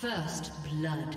First blood.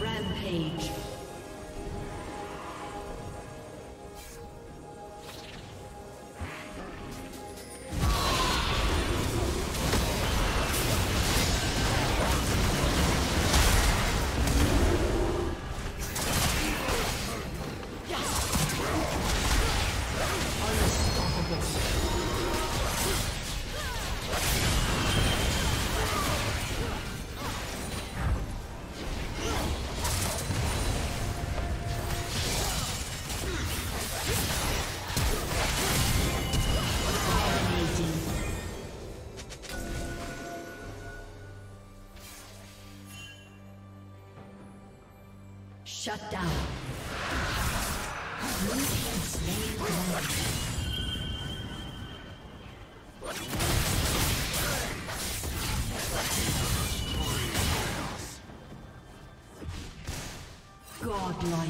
Rampage. Shut down. Godlike.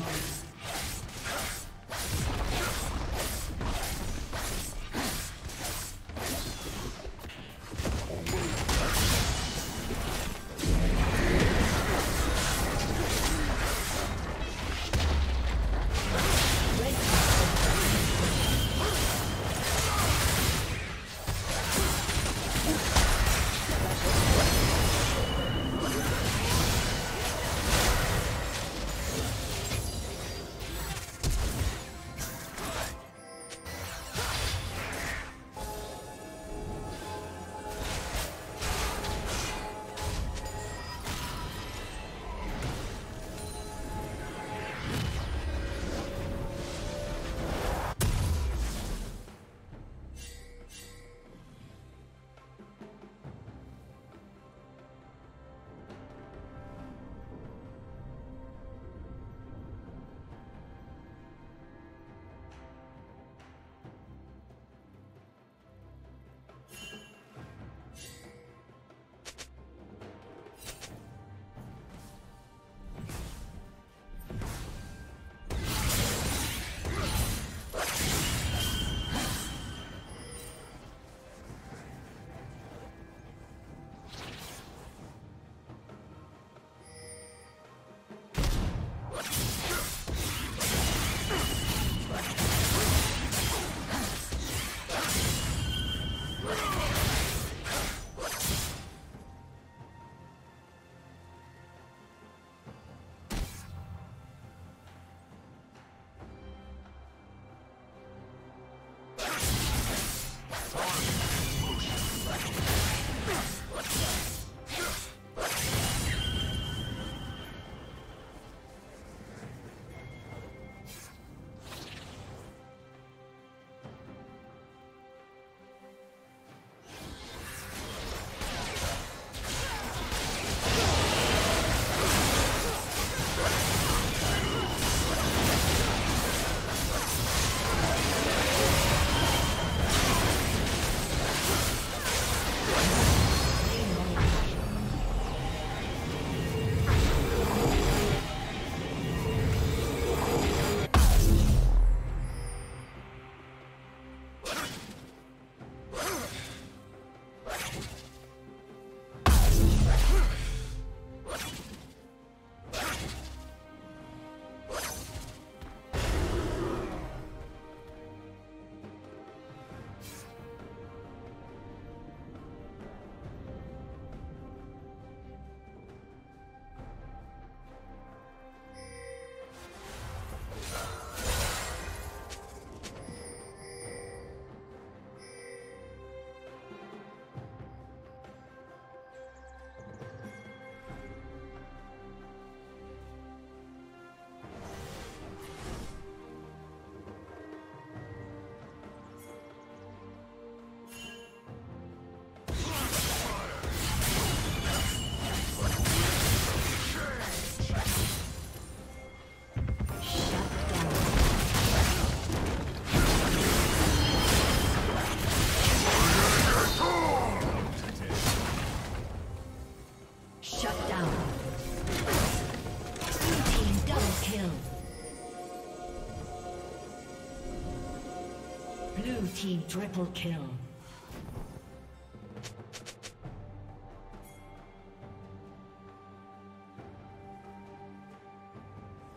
Blue team triple kill.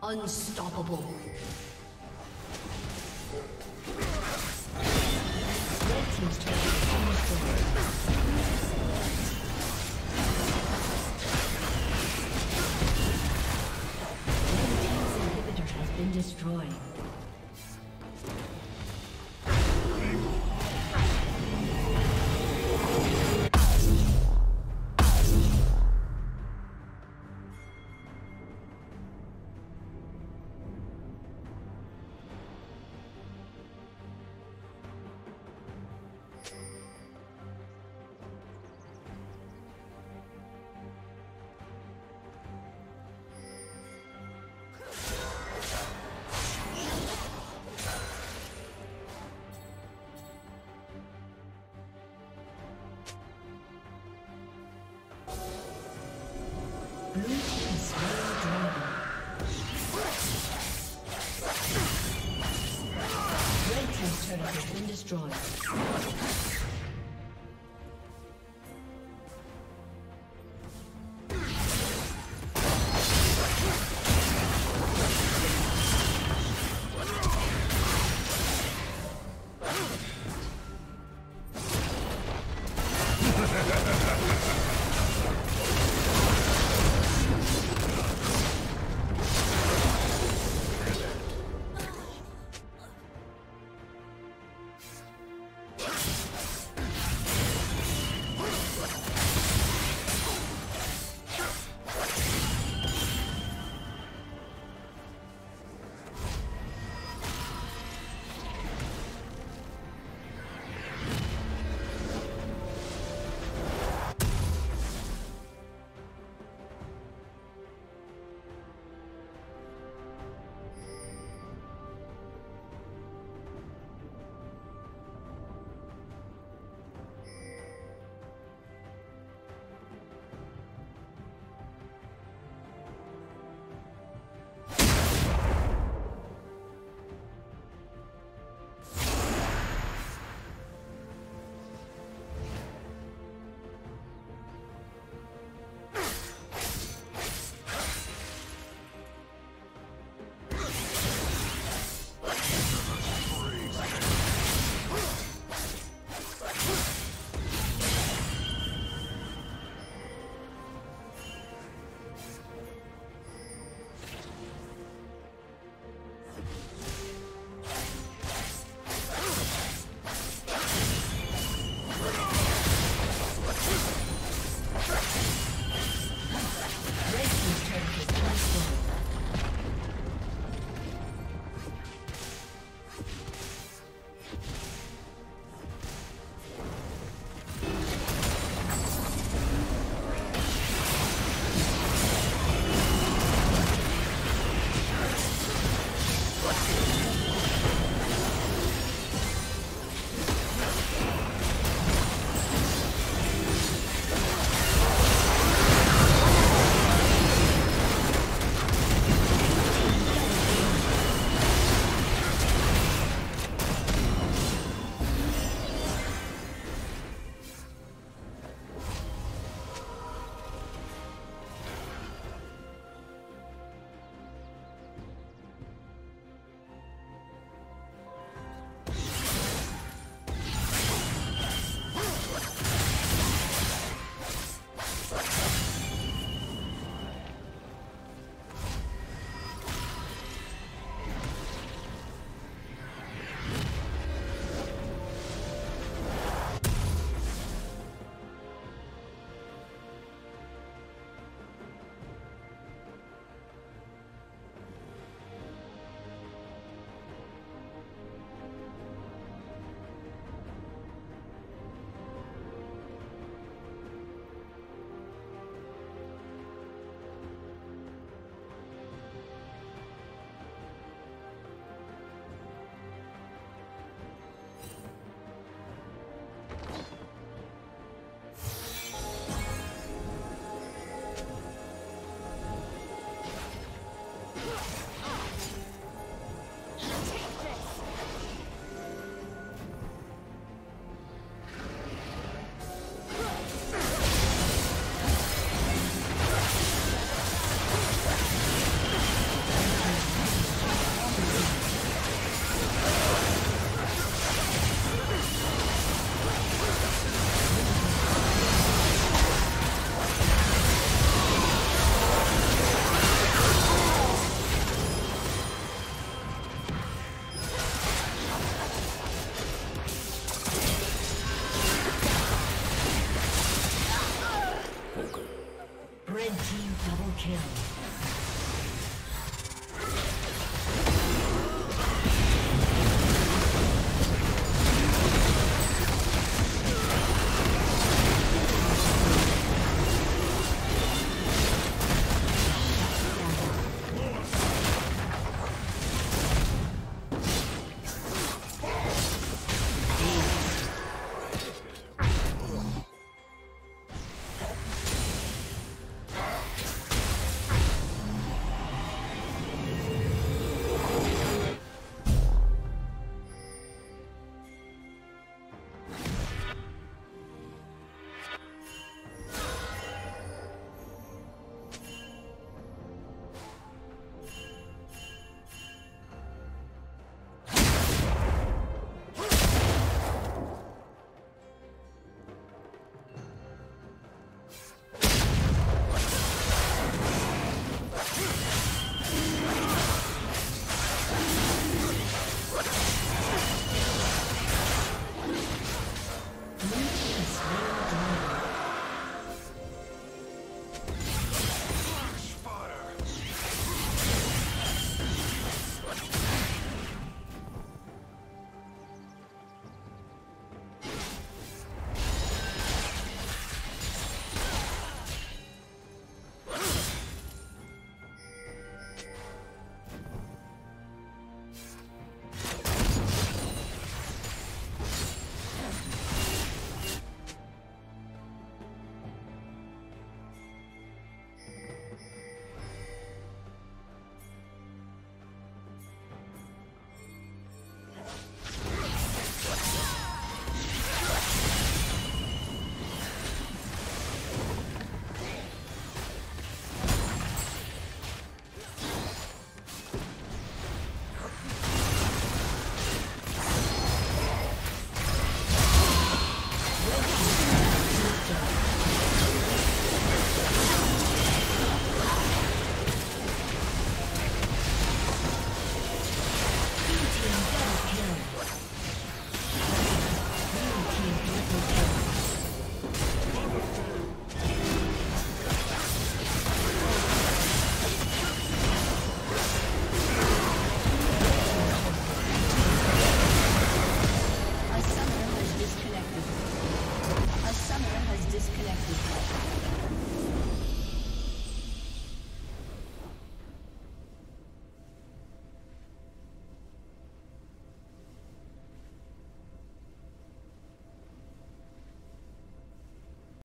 Unstoppable. Red team's turret is destroyed. Been destroyed. Red team's turret has been destroyed.